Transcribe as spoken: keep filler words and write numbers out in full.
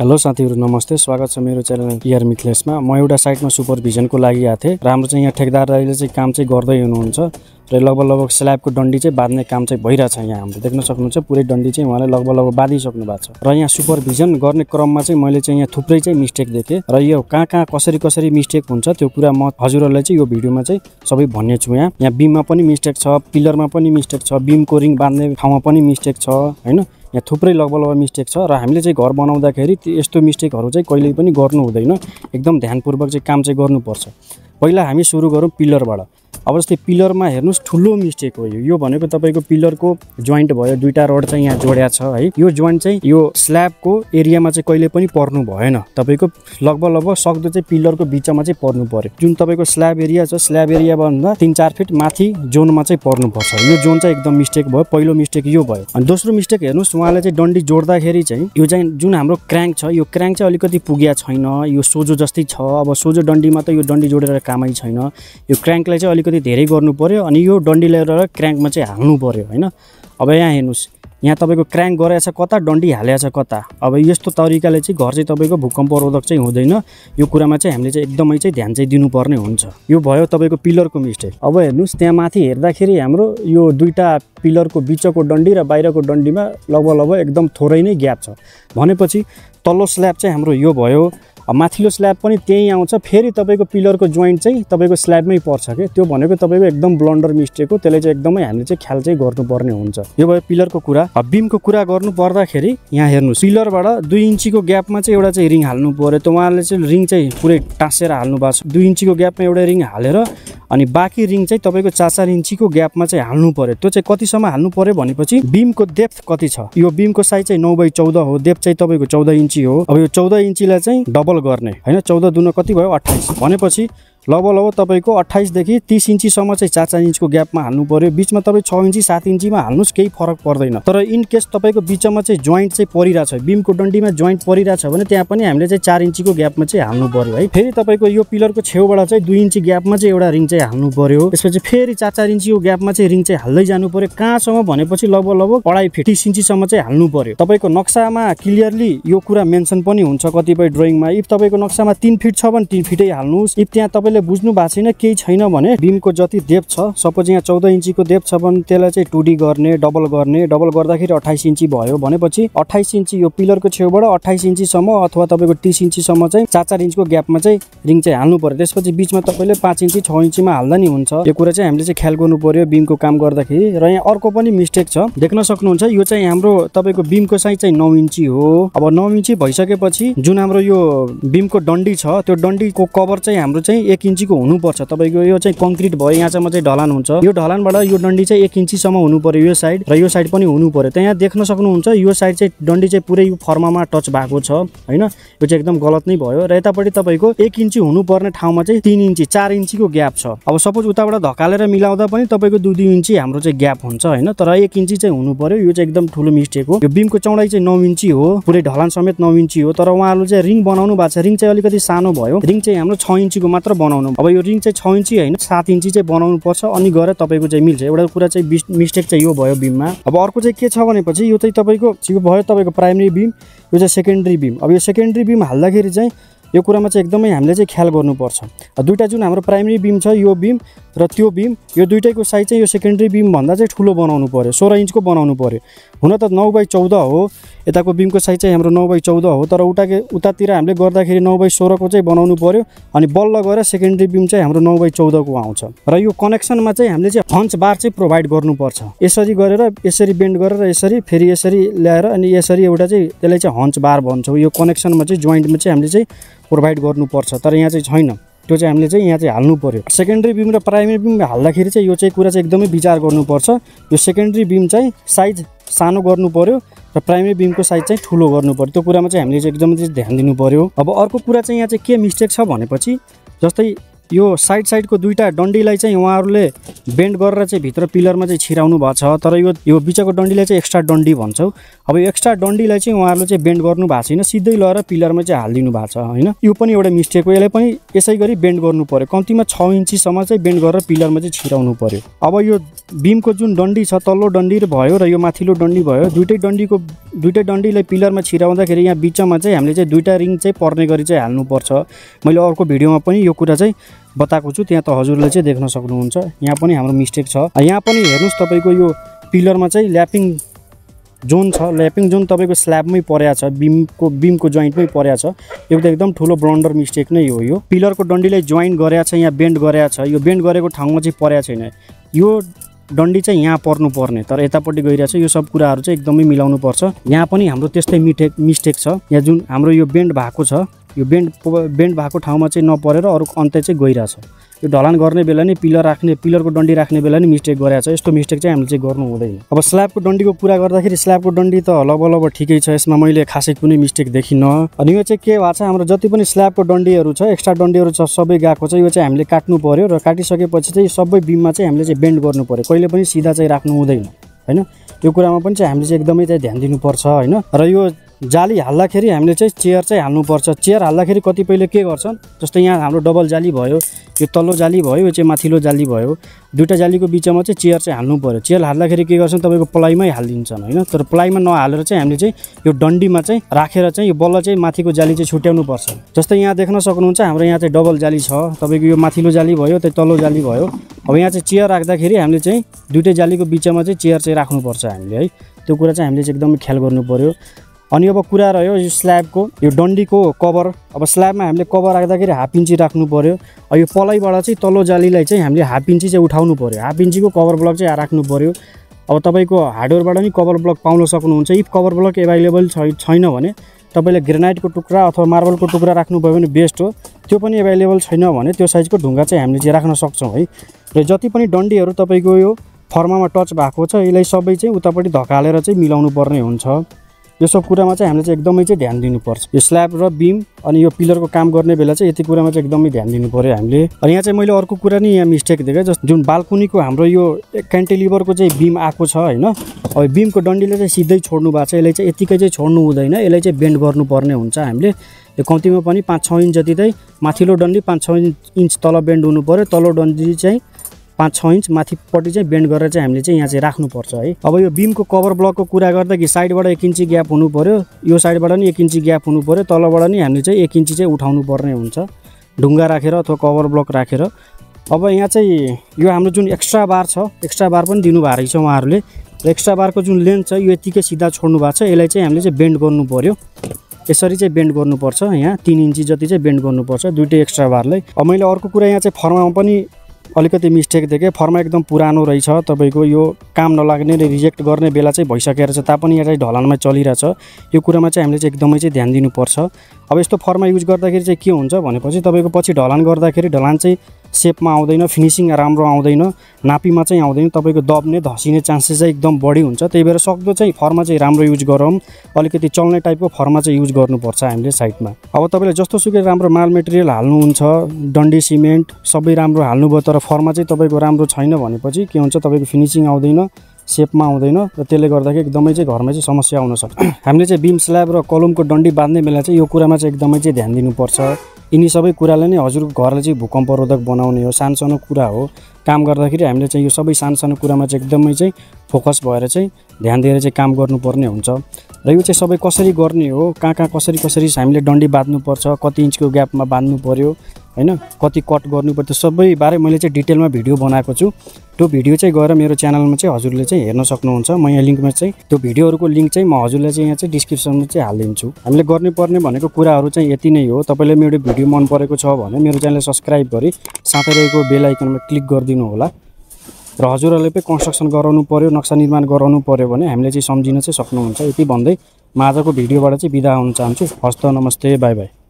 Hello साथीहरु नमस्ते, स्वागत छ मेरो च्यानल एर मिथलेश मा। म एउटा साइटमा सुपरभिजन को लागि आथे। राम्रो चाहिँ यहाँ ठेकदार राईले चाहिँ काम चाहिँ गर्दै हुनुहुन्छ र लगभग लगभग स्ल्याबको डन्डी चाहिँ बाड्ने काम चाहिँ भइराछ। यहाँ हामीले देख्न सक्नुहुन्छ पुरै डन्डी चाहिँ उहाँले लगभग लगभग बाडी सक्नु भएको छ। र यहाँ सुपरभिजन गर्ने क्रममा चाहिँ मैले चाहिँ यहाँ थुप्रै चाहिँ मिस्टेक देखे र यो कहाँ कहाँ कसरी कसरी मिस्टेक हुन्छ त्यो कुरा म हजुरहरुलाई चाहिँ यो भिडियोमा चाहिँ सबै भन्ने छु। यहाँ यहाँ बीममा पनि मिस्टेक छ, पिलरमा पनि मिस्टेक छ, बीम कोरिङ बाड्ने ठाउँमा पनि मिस्टेक छ, हैन। यहाँ थुप्रै लगभग लगभग मिस्टेक छ र हामीले चाहिँ घर बनाउँदाखेरि यस्तो मिस्टेकहरु चाहिँ कहिल्यै पनि गर्नु हुँदैन। एकदम ध्यानपूर्वक चाहिँ काम चाहिँ गर्नुपर्छ। पहिला हामी सुरु गरौँ पिलरबाट। अब जस्तै पिलरमा हेर्नुस्, ठुलो मिस्टेक हो यो। यो भनेको तपाईँको पिलरको जोइन्ट भयो, दुईटा रड चाहिँ यहाँ जोड्या छ है। यो जोइन्ट चाहिँ यो स्ल्याबको एरियामा चाहिँ कहिले पनि पर्नु भएन। तपाईँको लगभग लगभग सक्दो चाहिँ पिलरको बीचमा चाहिँ पर्नु पर्यो। जुन तपाईँको स्ल्याब एरिया छ, स्ल्याब एरिया भन्दा तीन चार फिट माथि जोनमा चाहिँ पर्नुपर्छ। यो जोन चाहिँ एकदम मिस्टेक भयो, पहिलो मिस्टेक यो भयो। अनि दोस्रो मिस्टेक हेर्नुहोस्, उहाँले चाहिँ डन्डी जोड्दाखेरि चाहिँ यो चाहिँ जुन हाम्रो क्र्याङ्क छ, यो क्र्याङ्क चाहिँ अलिकति पुगेको छैन, यो सोझो जस्तै छ। अब सोझो डन्डीमा त यो डन्डी जोडेर कामै छैन। यो क्र्याङ्कलाई चाहिँ अलिकति धेरै गर्नु पर्यो अनि यो डन्डी ल्याएर क्र्याङ्कमा चाहिँ हाल्नु पर्यो, हैन। अब यहाँ हेर्नुस्, यहाँ तपाईँको क्र्याङ्क गरेको छ कता, डन्डी हालेको छ कता। अब यस्तो तरिकाले चाहिँ घर चाहिँ तपाईँको भूकम्प रोधक चाहिँ हुँदैन। यो कुरामा चाहिँ हामीले चाहिँ एकदमै चाहिँ ध्यान चाहिँ दिनुपर्ने हुन्छ। यो भयो तपाईँको पिलरको मिस्टेक। अब हेर्नुहोस्, त्यहाँ माथि हेर्दाखेरि हाम्रो यो दुईटा पिलरको बीचको डन्डी र बाहिरको डन्डीमा लगभग लगभग एकदम थोरै नै ग्याप छ। भनेपछि तल्लो स्ल्याब चाहिँ हाम्रो यो भयो, माथिल्लो स्ल्याब पनि त्यही आउँछ। फेरि तपाईँको पिलरको जोइन्ट चाहिँ तपाईँको स्ल्याबमै पर्छ के। त्यो भनेको तपाईँको एकदम ब्लन्डर मिस्टेक हो। त्यसले चाहिँ एकदमै हामीले चाहिँ ख्याल चाहिँ गर्नुपर्ने हुन्छ। यो भयो पिलरको कुरा। अब बीमको कुरा गर्नु पर्दाखेरि यहाँ हेर्नुहोस्, पिलरबाट दुई इन्चीको ग्यापमा चाहिँ एउटा चाहिँ रिङ हाल्नु पर्यो। त उहाँले चाहिँ रिङ चाहिँ पुरै टाँसेर हाल्नु भएको छ। दुई इन्चीको ग्यापमा एउटा रिङ हालेर अनि बाँकी रिङ चाहिँ तपाईँको चार चार इन्चीको ग्यापमा चाहिँ हाल्नु पर्यो। त्यो चाहिँ कतिसम्म हाल्नु पर्यो भनेपछि बीमको डेप्थ कति छ, यो बीमको साइज चाहिँ नौ बाई चौध हो, डेप्थ चाहिँ तपाईँको चौध इन्ची हो। अब यो चौध इन्चीलाई चाहिँ डबल गर्ने, हैन। चौध दुना कति भयो, अट्ठाइस। भनेपछि लगभग लगभग तपाईँको अट्ठाइसदेखि तीस इन्चीसम्म चाहिँ चार चार इन्चको ग्यापमा हाल्नु पर्यो। बिचमा तपाईँ छ इन्ची सात इन्चीमा हाल्नुहोस्, केही फरक पर्दैन। तर इनकेस तपाईँको बिचमा चाहिँ जोइन्ट चाहिँ परिरहेछ, बीमको डन्डीमा जोइन्ट परिरहेछ भने त्यहाँ पनि हामीले चाहिँ चार इन्चीको ग्यापमा चाहिँ हाल्नु पर्यो है। फेरि तपाईँको यो पिलरको छेउबाट चाहिँ दुई इन्ची ग्यापमा चाहिँ एउटा रिङ चाहिँ हाल्नु पर्यो। त्यसपछि फेरि चार चार इन्चीको ग्यापमा चाहिँ रिङ चाहिँ हाल्दै जानु पर्यो। कहाँसम्म भनेपछि लगभग लगभग अढाई फिट तीस इन्चीसम्म चाहिँ हाल्नु पर्यो। तपाईँको नक्सामा क्लियरली यो कुरा मेन्सन पनि हुन्छ कतिपय ड्रइङमा। इफ तपाईँको नक्सामा तीन फिट छ भने तीन फिटै हाल्नुहोस्। इफ त्यहाँ तपाईँ बुझ्नु भएको छैन, केही छैन भने बीमको जति डेप्थ छ, सपोज यहाँ चौध इन्चीको डेप्थ छ भने त्यसलाई चाहिँ टू डी गर्ने, डबल गर्ने। डबल गर्दाखेरि अट्ठाइस इन्ची भयो भनेपछि अट्ठाइस इन्ची यो पिलरको छेउबाट अट्ठाइस इन्चीसम्म अथवा तपाईँको तीस इन्चीसम्म चाहिँ चार चार इन्चको ग्यापमा चाहिँ रिङ चाहिँ हाल्नु पर्यो। त्यसपछि बिचमा तपाईँले पाँच इन्ची छ इन्चीमा हाल्दा नि हुन्छ। यो कुरा चाहिँ हामीले चाहिँ ख्याल गर्नु पर्यो बीमको काम गर्दाखेरि। र यहाँ अर्को पनि मिस्टेक छ, देख्न सक्नुहुन्छ। यो चाहिँ हाम्रो तपाईँको बीमको साइज चाहिँ नौ इन्ची हो। अब नौ इन्ची भइसकेपछि जुन हाम्रो यो बीमको डन्डी छ, त्यो डन्डीको कभर चाहिँ हाम्रो चाहिँ एक इन्चीको हुनुपर्छ। तपाईँको यो चाहिँ कङ्क्रिट भयो, यहाँसम्म चाहिँ ढलान हुन्छ। यो ढलानबाट यो डन्डी चाहिँ एक इन्चीसम्म हुनु पर्यो यो साइड, र यो साइड पनि हुनु पर्यो। त्यहाँ देख्न सक्नुहुन्छ यो साइड चाहिँ डन्डी चाहिँ पुरै यो फर्मामा टच भएको छ, हैन। यो चाहिँ एकदम गलत नै भयो। र यतापट्टि तपाईँको एक इन्ची हुनुपर्ने ठाउँमा चाहिँ तीन इन्ची चार इन्चीको ग्याप छ। अब सपोज उताबाट धकालेर मिलाउँदा पनि तपाईँको दुई दुई इन्ची हाम्रो चाहिँ ग्याप हुन्छ, हैन। तर एक इन्ची चाहिँ हुनु पर्यो। यो चाहिँ एकदम ठुलो मिस्टेक हो। यो बीमको चौडाइ चाहिँ नौ इन्ची हो, पुरै ढलान समेत नौ इन्ची हो। तर उहाँहरूले चाहिँ रिङ बनाउनु भएको छ, रिङ चाहिँ अलिकति सानो भयो। रिङ चाहिँ हाम्रो छ इन्चीको मात्र बनाउनु। अब यो रिङ चाहिँ छ इन्ची होइन सात इन्ची चाहिँ बनाउनु पर्छ। अनि गएर तपाईँको चाहिँ मिल्छ। एउटा कुरा चाहिँ मिस्टेक चाहिँ यो भयो बीममा। अब अर्को चाहिँ के छ भनेपछि यो चाहिँ तपाईँको यो भयो तपाईँको प्राइमेरी बीम, यो चाहिँ सेकेन्डरी बीम। अब यो सेकेन्डरी बीम हाल्दाखेरि चाहिँ यो कुरामा चाहिँ एकदमै हामीले चाहिँ ख्याल गर्नुपर्छ। दुईवटा जुन हाम्रो प्राइमेरी बीम छ, यो बीम र त्यो बीम, यो दुईटैको साइज चाहिँ यो सेकेन्डरी बीमभन्दा चाहिँ ठुलो बनाउनु पर्यो, सोह्र इन्चको बनाउनु पर्यो। हुन त नौ बाई चौध हो, यताको बीमको साइज चाहिँ हाम्रो नौ बाई चौध हो। तर उता उतातिर हामीले गर्दाखेरि नौ बाई सोह्रको चाहिँ बनाउनु पर्यो। अनि बल्ल गएर सेकेन्डरी बीम चाहिँ हाम्रो नौ बाई चौधको आउँछ। र यो कनेक्सनमा चाहिँ हामीले चाहिँ हन्च बार चाहिँ प्रोभाइड गर्नुपर्छ। यसरी गरेर यसरी बेन्ड गरेर यसरी फेरि यसरी ल्याएर अनि यसरी एउटा चाहिँ त्यसलाई चाहिँ हन्च बार भन्छौँ। यो कनेक्सनमा चाहिँ जोइन्टमा चाहिँ हामीले चाहिँ प्रोभाइड गर्नुपर्छ। तर यहाँ चाहिँ छैन, त्यो चाहिँ हामीले चाहिँ यहाँ चाहिँ हाल्नु पर्यो। सेकेन्डरी बीम र प्राइमेरी बीम हाल्दाखेरि चाहिँ यो चाहिँ कुरा चाहिँ एकदमै विचार गर्नुपर्छ। यो सेकेन्डरी बीम चाहिँ साइज सानो गर्नु पर्यो र प्राइमेरी बीमको साइज चाहिँ ठुलो गर्नु पर्यो। त्यो कुरामा चाहिँ हामीले चाहिँ एकदमै ध्यान दिनु पर्यो। अब अर्को कुरा चाहिँ यहाँ चाहिँ के मिस्टेक छ भनेपछि जस्तै यो साइड साइड को दुईटा डन्डीलाई चाहिँ उहाँहरुले बेन्ड गरेर चाहिँ भित्र पिलरमा चाहिँ छिराउनु भएको छ। तर यो यो बीचको डन्डीलाई चाहिँ एक्स्ट्रा डन्डी भन्छौ। अब यो एक्स्ट्रा डन्डीलाई चाहिँ उहाँहरुले चाहिँ बेन्ड गर्नु भएको छैन, सिधै लएर पिलरमा चाहिँ हाल्दिनु भएको छ हैन। यो पनि एउटा मिस्टेक हो, यसलाई पनि यसैगरी बेन्ड गर्नु पर्यो, कम्तिमा छ इन्ची सम्म चाहिँ बेन्ड गरेर पिलरमा चाहिँ छिराउनु पर्यो। अब यो बीमको जुन डन्डी छ, तल्लो डन्डी भयो र यो माथिल्लो डन्डी भयो, दुईटै डन्डीको दुईटै डन्डीलाई पिलरमा छिराउँदाखेरि यहाँ बीचमा चाहिँ हामीले चाहिँ दुईटा रिङ चाहिँ पर्ने गरी चाहिँ हाल्नु पर्छ। मैले अर्को भिडियोमा पनि यो कुरा चाहिँ बताएको छु, त्यहाँ त हजुरले चाहिँ देख्न सक्नुहुन्छ। यहाँ पनि हाम्रो मिस्टेक छ। यहाँ पनि हेर्नुस् तपाईको यो पिलरमा चाहिँ ल्यापिङ जोन छ, ल्यापिङ जोन तपाईको स्ल्याबमै परेको छ, बीमको बीमको जोइन्टमै परेको छ। यो त एकदम ठुलो ब्लन्डर मिस्टेक नै हो। यो पिलरको डन्डीलाई जोइन गरेको छ, यहाँ बेन्ड गरेको छ, यो बेन्ड गरेको ठाउँमा चाहिँ परेको छैन, यो डन्डी चाहिँ यहाँ पर्नु पर्ने तर यतापट्टि गइरहेछ। यो सब कुराहरु चाहिँ एकदमै मिलाउनु पर्छ। यहाँ पनि हाम्रो त्यस्तै मिस्टेक मिस्टेक छ। यहाँ जुन हाम्रो यो बेन्ड भएको छ, यो बेन्ड बेन्ड भएको ठाउँमा चाहिँ नपरेर अरु अन्त्य चाहिँ गइरहेछ। यो ढलान गर्ने बेला नि, पिलर राख्ने पिलरको डन्डी राख्ने बेला नि मिस्टेक गरेछ। यस्तो मिस्टेक चाहिँ हामीले चाहिँ गर्नु हुँदैन। अब स्ल्याबको डन्डीको कुरा गर्दाखेरि स्ल्याबको डन्डी त लगभग लगभग ठिकै छ, यसमा मैले खासै कुनै मिस्टेक देखिनँ। अनि यो चाहिँ के भएको छ, हाम्रो जति पनि स्ल्याबको डन्डीहरू छ, एक्स्ट्रा डन्डीहरू छ, सबै गएको छ। यो चाहिँ हामीले काट्नु पर्यो र काटिसकेपछि चाहिँ सबै बीममा चाहिँ हामीले चाहिँ बेन्ड गर्नु पर्यो, कहिले पनि सिधा चाहिँ राख्नु हुँदैन हैन। यो कुरामा पनि चाहिँ हामीले चाहिँ एकदमै चाहिँ ध्यान दिनुपर्छ हैन। र यो जाली हाल्दाखेरि हामीले चाहिँ चेयर चाहिँ हाल्नुपर्छ। चेयर हाल्दाखेरि कतिपयले के गर्छन्, जस्तै यहाँ हाम्रो डबल जाली भयो, यो तल्लो जाली भयो, यो चाहिँ माथिल्लो जाली भयो, दुईटा जालीको बिचमा चाहिँ चेयर चाहिँ हाल्नु पर्यो। चेयर हाल्दाखेरि के गर्छन्, तपाईँको प्लाईमै हालिदिन्छन् हैन। तर प्लाईमा नहालेर चाहिँ हामीले चाहिँ यो डन्डीमा चाहिँ राखेर चाहिँ यो बल्ल चाहिँ माथिको जाली चाहिँ छुट्याउनु पर्छ। जस्तै यहाँ देख्न सक्नुहुन्छ, हाम्रो यहाँ चाहिँ डबल जाली छ, तपाईँको यो माथिल्लो जाली भयो, त्यो तल्लो जाली भयो। अब यहाँ चाहिँ चेयर राख्दाखेरि हामीले चाहिँ दुईटै जालीको बिचमा चाहिँ चेयर चाहिँ राख्नुपर्छ हामीले है। त्यो कुरा चाहिँ हामीले चाहिँ एकदमै ख्याल गर्नु पर्यो। अनि अब कुरा रह्यो यो स्ल्याबको यो डन्डीको कभर। अब स्ल्याबमा हामीले कभर राख्दाखेरि हाफ इन्ची राख्नु पर्यो। अब यो पलाइबाट चाहिँ तल्लो जालीलाई चाहिँ हामीले हाफ इन्ची चाहिँ उठाउनु पर्यो, हाफ इन्चीको कभर ब्लक चाहिँ राख्नु पर्यो। अब तपाईँको हार्डवेयरबाट नि कभर ब्लक पाउन सक्नुहुन्छ। इफ कभर ब्लक एभाइलेबल छैन भने तपाईँले ग्रेनाइटको टुक्रा अथवा मार्बलको टुक्रा राख्नुभयो भने बेस्ट हो। त्यो पनि एभाइलेबल छैन भने त्यो साइजको ढुङ्गा चाहिँ हामीले चाहिँ राख्न सक्छौँ है। र जति पनि डन्डीहरू तपाईँको यो फर्मामा टच भएको छ, यसलाई सबै चाहिँ उतापट्टि धकालेर चाहिँ मिलाउनु पर्ने हुन्छ। यो सब कुरामा चाहिँ हामीले चाहिँ एकदमै चाहिँ ध्यान दिनुपर्छ। यो स्ल्याब र बीम अनि यो पिलरको काम गर्ने बेला चाहिँ यति कुरामा चाहिँ एकदमै ध्यान दिनु पर्यो हामीले। अनि यहाँ चाहिँ मैले अर्को कुरा नि यहाँ मिस्टेक देखेँ, जस्तो जुन बाल्कुनीको हाम्रो यो क्यान्टिलिभरको चाहिँ बीम आएको छ हैन। अब बीमको डन्डीले चाहिँ सिधै छोड्नु भएको छ, यसलाई चाहिँ यतिकै चाहिँ छोड्नु हुँदैन, यसलाई चाहिँ बेन्ड गर्नुपर्ने हुन्छ हामीले। यो कम्तीमा पनि पाँच छ इन्च जति चाहिँ माथिल्लो डन्डी पाँच छ इन्च तल बेन्ड हुनु पर्यो, तल्लो डन्डी चाहिँ पाँच छ इन्च माथिपट्टि चाहिँ बेन्ड गरेर चाहिँ हामीले चाहिँ यहाँ चाहिँ राख्नुपर्छ है। अब यो बीमको कभर ब्लकको कुरा गर्दा कि साइडबाट एक इन्ची ग्याप हुनु पर्यो, यो साइडबाट नि एक इन्ची ग्याप हुनु पर्यो, तलबाट नि हामीले चाहिँ एक इन्ची चाहिँ उठाउनु पर्ने हुन्छ ढुङ्गा राखेर अथवा कभर ब्लक राखेर। अब यहाँ चाहिँ यो हाम्रो जुन एक्स्ट्रा बार छ, एक्स्ट्रा बार पनि दिनुभएको रहेछ उहाँहरूले। एक्स्ट्रा बारको जुन लेन्थ छ यो यतिकै सिधा छोड्नु भएको छ, यसलाई चाहिँ हामीले चाहिँ बेन्ड गर्नु पर्यो, यसरी चाहिँ बेन्ड गर्नुपर्छ। यहाँ तिन इन्ची जति चाहिँ बेन्ड गर्नुपर्छ दुईटै एक्स्ट्रा बारलाई। अब मैले अर्को कुरा यहाँ चाहिँ फर्मामा पनि अलिकति मिस्टेक देखेँ। फर्मा एकदम पुरानो रहेछ, तपाईको यो काम नलाग्ने र रिजेक्ट गर्ने बेला चाहिँ भइसकेको रहेछ, तापनि यहाँ चाहिँ ढलानमा चलिरहेछ। यो कुरामा चाहिँ हामीले चाहिँ एकदमै चाहिँ ध्यान दिनुपर्छ। अब यस्तो फर्मा युज गर्दाखेरि चाहिँ के हुन्छ भनेपछि तपाईको पछि ढलान गर्दाखेरि ढलान चाहिँ सेपमा आउँदैन, फिनिसिङ राम्रो आउँदैन, नापीमा चाहिँ आउँदैन, तपाईँको दब्ने धसिने चान्सेस चाहिँ एकदम बढी हुन्छ। त्यही भएर सक्दो चाहिँ फर्मा चाहिँ राम्रो युज गरौँ, अलिकति चल्ने टाइपको फर्मा चाहिँ युज गर्नुपर्छ हामीले साइडमा। अब तपाईँले जस्तो सुकै राम्रो माल मेटेरियल हाल्नुहुन्छ, डन्डी सिमेन्ट सबै राम्रो हाल्नुभयो, तर फर्मा चाहिँ तपाईँको राम्रो छैन भनेपछि के हुन्छ, तपाईँको फिनिसिङ आउँदैन, सेपमा आउँदैन र त्यसले गर्दाखेरि एकदमै चाहिँ घरमा चाहिँ समस्या आउन सक्छ। हामीले चाहिँ बीम स्ल्याब र कलमको डन्डी बाँध्ने बेला चाहिँ यो कुरामा चाहिँ एकदमै चाहिँ ध्यान दिनुपर्छ। यिनी सबै कुराले नै हजुरको घरलाई चाहिँ भूकम्परोधक बनाउने हो, सानसानो कुरा हो। काम गर्दाखेरि हामीले चाहिँ यो सबै सानसानो कुरामा चाहिँ एकदमै चाहिँ फोकस भएर चाहिँ ध्यान दिएर चाहिँ काम गर्नुपर्ने हुन्छ। र यो चाहिँ सबै कसरी गर्ने हो, कहाँ कहाँ कसरी कसरी हामीले डन्डी बाँध्नुपर्छ, कति इन्चको ग्यापमा बाँध्नु पर्यो हैन, कति कट गर्नु पर्यो, त्यो सबै बारे मैले चाहिँ डिटेलमा भिडियो बनाएको छु। त्यो भिडियो चाहिँ गएर मेरो च्यानलमा चाहिँ हजुरले चाहिँ हेर्न सक्नुहुन्छ। म यहाँ लिङ्कमा चाहिँ त्यो भिडियोहरूको लिङ्क चाहिँ म हजुरलाई चाहिँ यहाँ चाहिँ डिस्क्रिप्सनमा चाहिँ हालिदिन्छु। हामीले गर्नुपर्ने भनेको कुराहरू चाहिँ यति नै हो। तपाईँले मेरो भिडियो मन परेको छ भने मेरो च्यानललाई सब्सक्राइब गरी साथै रहेको बेल आइकनमा क्लिक गरिदिनु होला। र हजुरहरूले पनि कन्स्ट्रक्सन गराउनु पर्यो, नक्सा निर्माण गराउनु पर्यो भने हामीले चाहिँ सम्झिन चाहिँ सक्नुहुन्छ। यति भन्दै म आजको भिडियोबाट चाहिँ बिदा हुन चाहन्छु। हस्त, नमस्ते, बाई बाई।